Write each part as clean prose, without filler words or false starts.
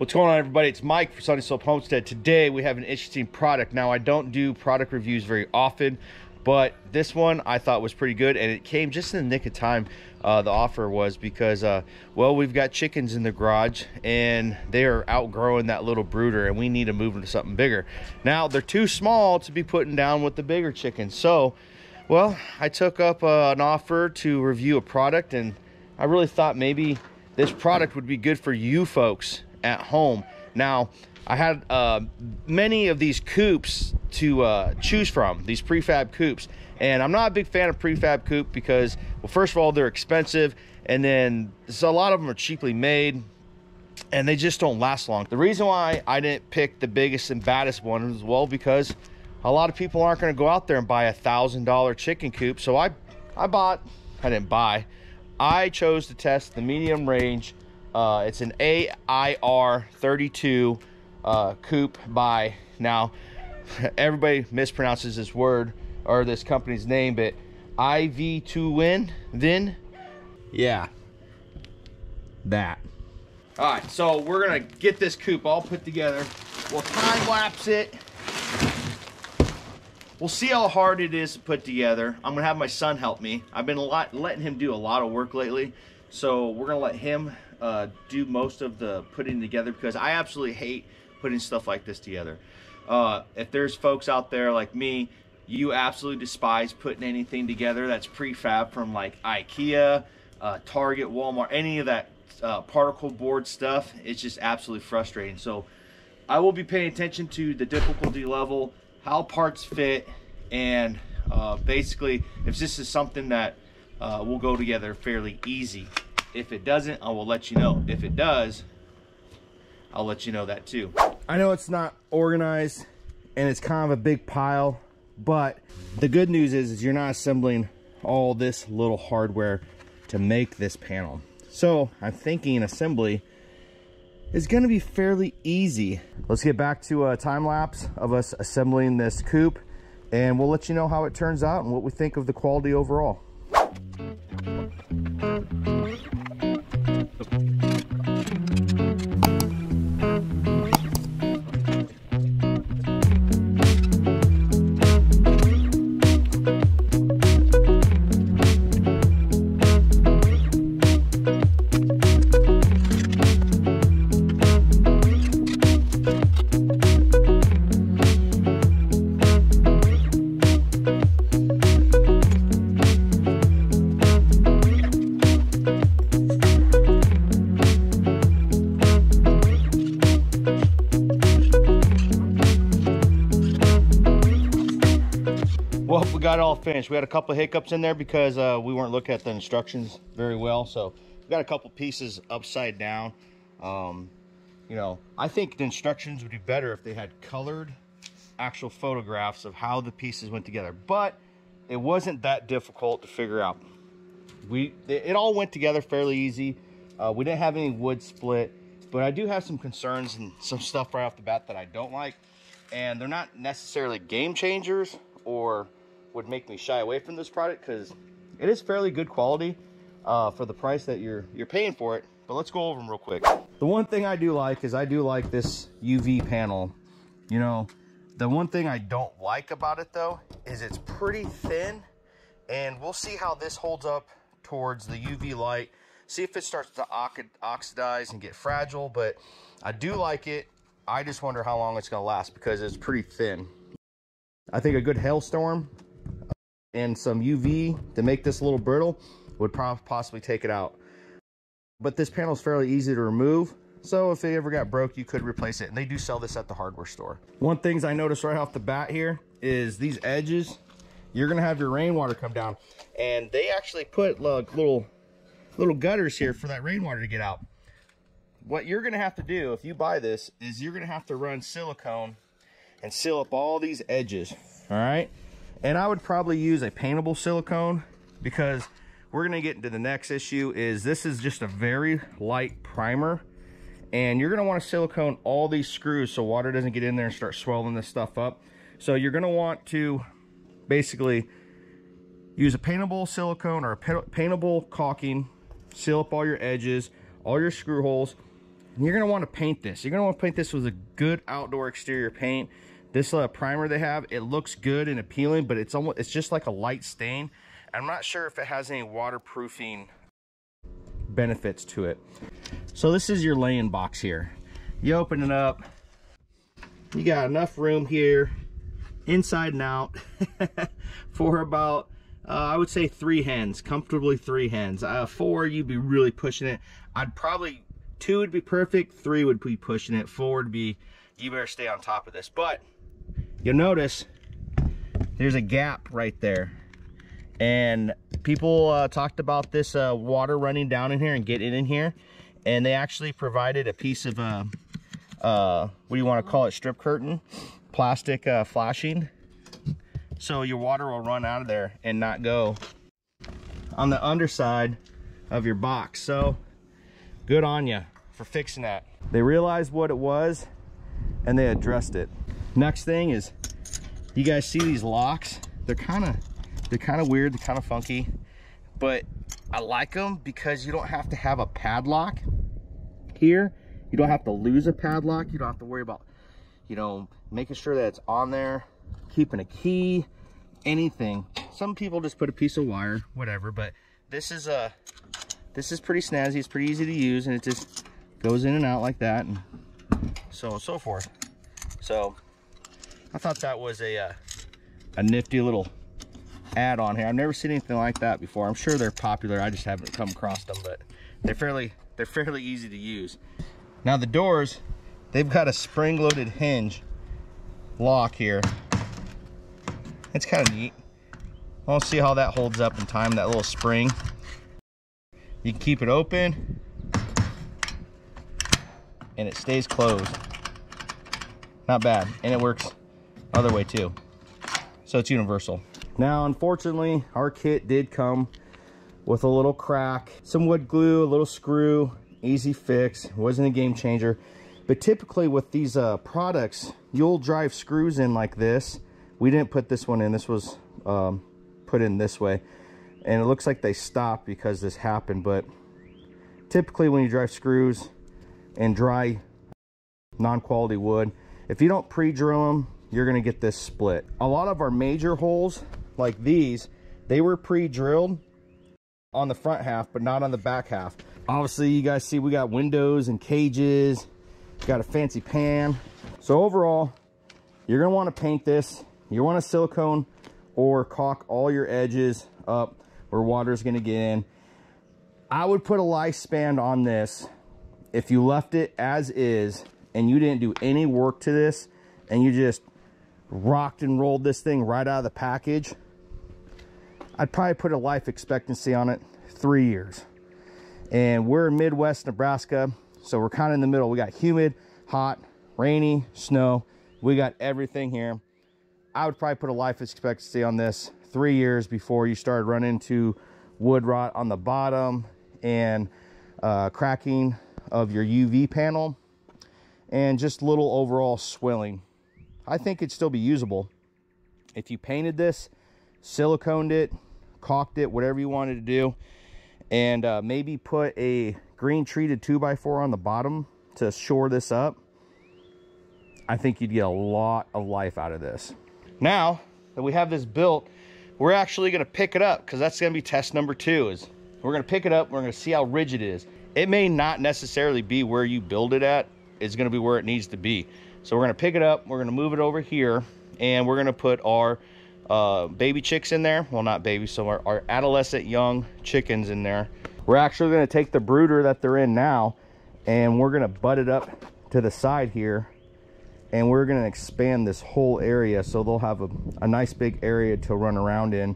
What's going on, everybody? It's Mike for Sunny Slope Homestead. Today we have an interesting product. Now, I don't do product reviews very often, but this one I thought was pretty good, and it came just in the nick of time. The offer was because, well, we've got chickens in the garage, and they are outgrowing that little brooder, and we need to move them to something bigger. Now, they're too small to be putting down with the bigger chickens. So, well, I took up an offer to review a product, and I really thought maybe this product would be good for you folks at home. Now, I had many of these coops to choose from, these prefab coops, and I'm not a big fan of prefab coop because, well, first of all, they're expensive, and then a lot of them are cheaply made, and they just don't last long. The reason why I didn't pick the biggest and baddest one is, well, because a lot of people aren't going to go out there and buy $1,000 chicken coop. So I chose to test the medium range. It's an AIR32 coop by, now everybody mispronounces this word or this company's name, but Aivituvin. Then, yeah, that. All right, so we're gonna get this coop all put together. We'll time lapse it. We'll see how hard it is to put together. I'm gonna have my son help me. I've been letting him do a lot of work lately, so we're gonna let him do most of the putting together because I absolutely hate putting stuff like this together. If there's folks out there like me, you absolutely despise putting anything together that's prefab from like IKEA, Target, Walmart, any of that particle board stuff. It's just absolutely frustrating. So I will be paying attention to the difficulty level, how parts fit, and basically if this is something that will go together fairly easy. If it doesn't, I will let you know. If it does, I'll let you know that too. I know it's not organized and it's kind of a big pile, but the good news is you're not assembling all this little hardware to make this panel. So I'm thinking assembly is going to be fairly easy. Let's get back to a time lapse of us assembling this coop, and we'll let you know how it turns out and what we think of the quality overall. Well, we got it all finished. We had a couple of hiccups in there because we weren't looking at the instructions very well. So we got a couple pieces upside down. You know, I think the instructions would be better if they had colored actual photographs of how the pieces went together. But it wasn't that difficult to figure out. It all went together fairly easy. We didn't have any wood split, but I do have some concerns and some stuff right off the bat that I don't like. And they're not necessarily game changers or would make me shy away from this product because it is fairly good quality for the price that you're paying for it. But let's go over them real quick. The one thing I do like is I do like this UV panel. You know, the one thing I don't like about it though is it's pretty thin, and we'll see how this holds up towards the UV light. See if it starts to oxidize and get fragile, but I do like it. I just wonder how long it's gonna last because it's pretty thin. I think a good hailstorm and some UV to make this a little brittle would possibly take it out. But this panel is fairly easy to remove, so if it ever got broke, you could replace it. And they do sell this at the hardware store. One thing I noticed right off the bat here is these edges. You're going to have your rainwater come down. And they actually put like little gutters here for that rainwater to get out. What you're going to have to do if you buy this is you're going to have to run silicone and seal up all these edges, all right? And I would probably use a paintable silicone because we're gonna get into the next issue is this is just a very light primer, and you're gonna wanna silicone all these screws so water doesn't get in there and start swelling this stuff up. So you're gonna want to basically use a paintable silicone or a paintable caulking, seal up all your edges, all your screw holes, And you're going to want to paint this. You're going to want to paint this with a good outdoor exterior paint. This primer they have, it looks good and appealing, but it's almost, it's just like a light stain. I'm not sure if it has any waterproofing benefits to it. So this is your laying box here. You open it up, you got enough room here inside and out for about I would say 3 hens, comfortably 3 hens. 4, you'd be really pushing it. I'd probably 2 would be perfect, 3 would be pushing it, 4 would be, you better stay on top of this. But you'll notice there's a gap right there, and people talked about this water running down in here and getting in here, and they actually provided a piece of what do you want to call it, strip curtain, plastic flashing, so your water will run out of there and not go on the underside of your box. So good on you for fixing that. They realized what it was and they addressed it. Next thing is, you guys see these locks? They're kind of weird, they're kind of funky, but I like them because you don't have to have a padlock here. You don't have to lose a padlock. You don't have to worry about, you know, making sure that it's on there, keeping a key, anything. Some people just put a piece of wire, whatever, but this is pretty snazzy. It's pretty easy to use, and it just goes in and out like that, and so on and so forth. So I thought that was a nifty little add-on here. I've never seen anything like that before. I'm sure they're popular, I just haven't come across them, but they're fairly easy to use. Now the doors, they've got a spring-loaded hinge lock here. It's kind of neat. I'll see how that holds up in time, that little spring. You can keep it open and it stays closed. Not bad. And it works other way too, so it's universal. Now unfortunately our kit did come with a little crack, some wood glue, a little screw, easy fix, wasn't a game changer. But typically with these products, you'll drive screws in like this. We didn't put this one in. This was put in this way. And it looks like they stopped because this happened. But typically when you drive screws and dry non-quality wood, if you don't pre-drill them, you're going to get this split. A lot of our major holes like these, they were pre-drilled on the front half, but not on the back half. Obviously, you guys see we got windows and cages. Got a fancy pan. So overall, you're going to want to paint this. You want to silicone or caulk all your edges up where water's going to get in. I would put a lifespan on this. If you left it as is and you didn't do any work to this and you just rocked and rolled this thing right out of the package, I'd probably put a life expectancy on it, 3 years. And we're in Midwest Nebraska, so we're kind of in the middle. We got humid, hot, rainy, snow. We got everything here. I would probably put a life expectancy on this 3 years before you start running into wood rot on the bottom and cracking of your UV panel and just little overall swelling. I think it'd still be usable. If you painted this, siliconed it, caulked it, whatever you wanted to do, and maybe put a green treated 2x4 on the bottom to shore this up, I think you'd get a lot of life out of this. Now that we have this built, we're actually going to pick it up, because that's going to be test number 2. Is we're going to pick it up, we're going to see how rigid it is. It may not necessarily be where you build it at. It's going to be where it needs to be. So we're going to pick it up, we're going to move it over here, and we're going to put our baby chicks in there. Well, not baby, so our adolescent young chickens in there. We're actually going to take the brooder that they're in now, and we're going to butt it up to the side here, and we're going to expand this whole area so they'll have a nice big area to run around in,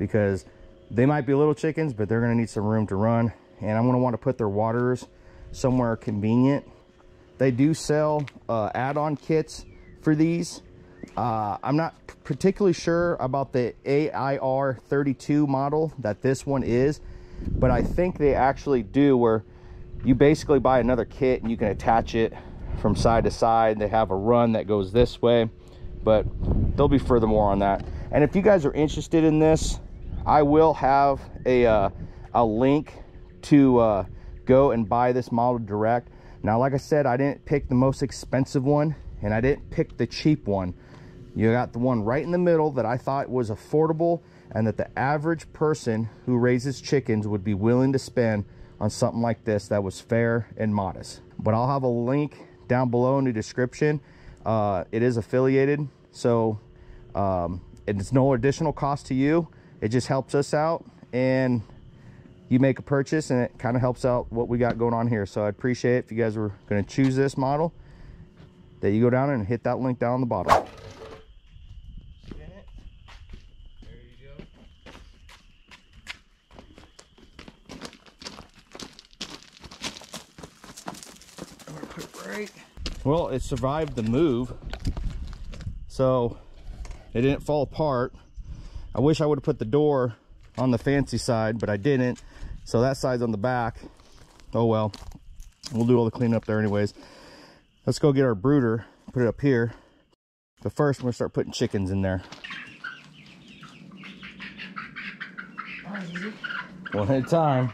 because they might be little chickens, but they're going to need some room to run. And I'm going to want to put their waters somewhere convenient. They do sell add-on kits for these. I'm not particularly sure about the AIR32 model that this one is, but I think they actually do, where you basically buy another kit and you can attach it from side to side. They have a run that goes this way, but there'll be furthermore on that. And if you guys are interested in this, I will have a link to go and buy this model direct. Now, like I said, I didn't pick the most expensive one and I didn't pick the cheap one. You got the one right in the middle that I thought was affordable and that the average person who raises chickens would be willing to spend on something like this that was fair and modest. But I'll have a link down below in the description. It is affiliated, so it's no additional cost to you. It just helps us out, and you make a purchase and it kind of helps out what we got going on here. So I'd appreciate it if you guys were going to choose this model, that you go down and hit that link down on the bottom. Spin it. There you go. I'm gonna put it right. Well, it survived the move, so it didn't fall apart. I wish I would have put the door on the fancy side, but I didn't, so that side's on the back. Oh well, we'll do all the cleanup there anyways. Let's go get our brooder, put it up here, but first we're gonna start putting chickens in there one at a time.